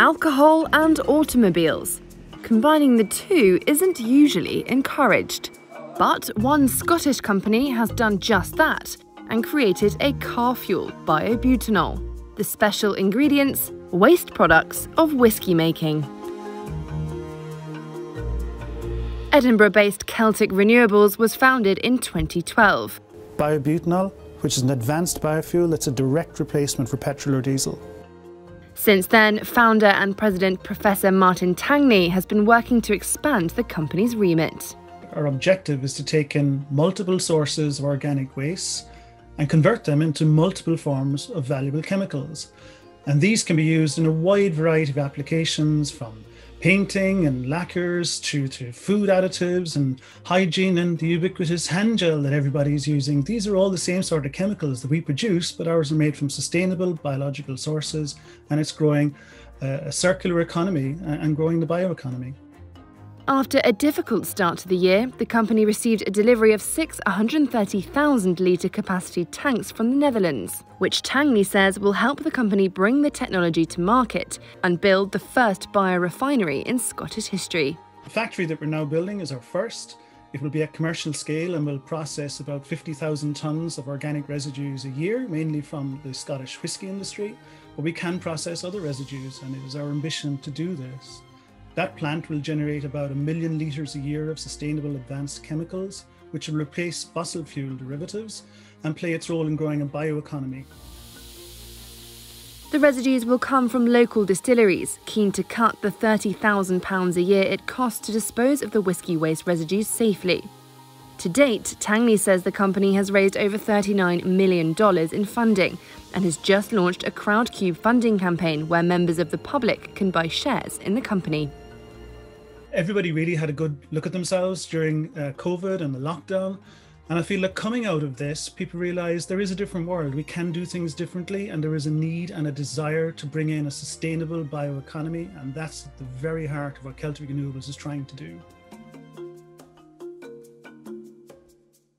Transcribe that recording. alcohol and automobiles. Combining the two isn't usually encouraged. But one Scottish company has done just that and created a car fuel, biobutanol, the special ingredients, waste products of whiskey making. Edinburgh-based Celtic Renewables was founded in 2012. Biobutanol, which is an advanced biofuel that's a direct replacement for petrol or diesel. Since then, founder and president Professor Martin Tangney has been working to expand the company's remit. Our objective is to take in multiple sources of organic waste and convert them into multiple forms of valuable chemicals. And these can be used in a wide variety of applications, from painting and lacquers to food additives and hygiene and the ubiquitous hand gel that everybody's using. These are all the same sort of chemicals that we produce, but ours are made from sustainable biological sources, and it's growing a circular economy and growing the bioeconomy. After a difficult start to the year, the company received a delivery of 630,000-litre capacity tanks from the Netherlands, which Tangney says will help the company bring the technology to market and build the first biorefinery in Scottish history. The factory that we're now building is our first. It will be at commercial scale and will process about 50,000 tonnes of organic residues a year, mainly from the Scottish whisky industry, but we can process other residues, and it is our ambition to do this. That plant will generate about 1 million litres a year of sustainable advanced chemicals, which will replace fossil fuel derivatives and play its role in growing a bioeconomy. The residues will come from local distilleries, keen to cut the £30,000 a year it costs to dispose of the whiskey waste residues safely. To date, Tangney says the company has raised over $39 million in funding and has just launched a Crowdcube funding campaign where members of the public can buy shares in the company. Everybody really had a good look at themselves during COVID and the lockdown. And I feel like coming out of this, people realise there is a different world. We can do things differently, and there is a need and a desire to bring in a sustainable bioeconomy. And that's at the very heart of what Celtic Renewables is trying to do.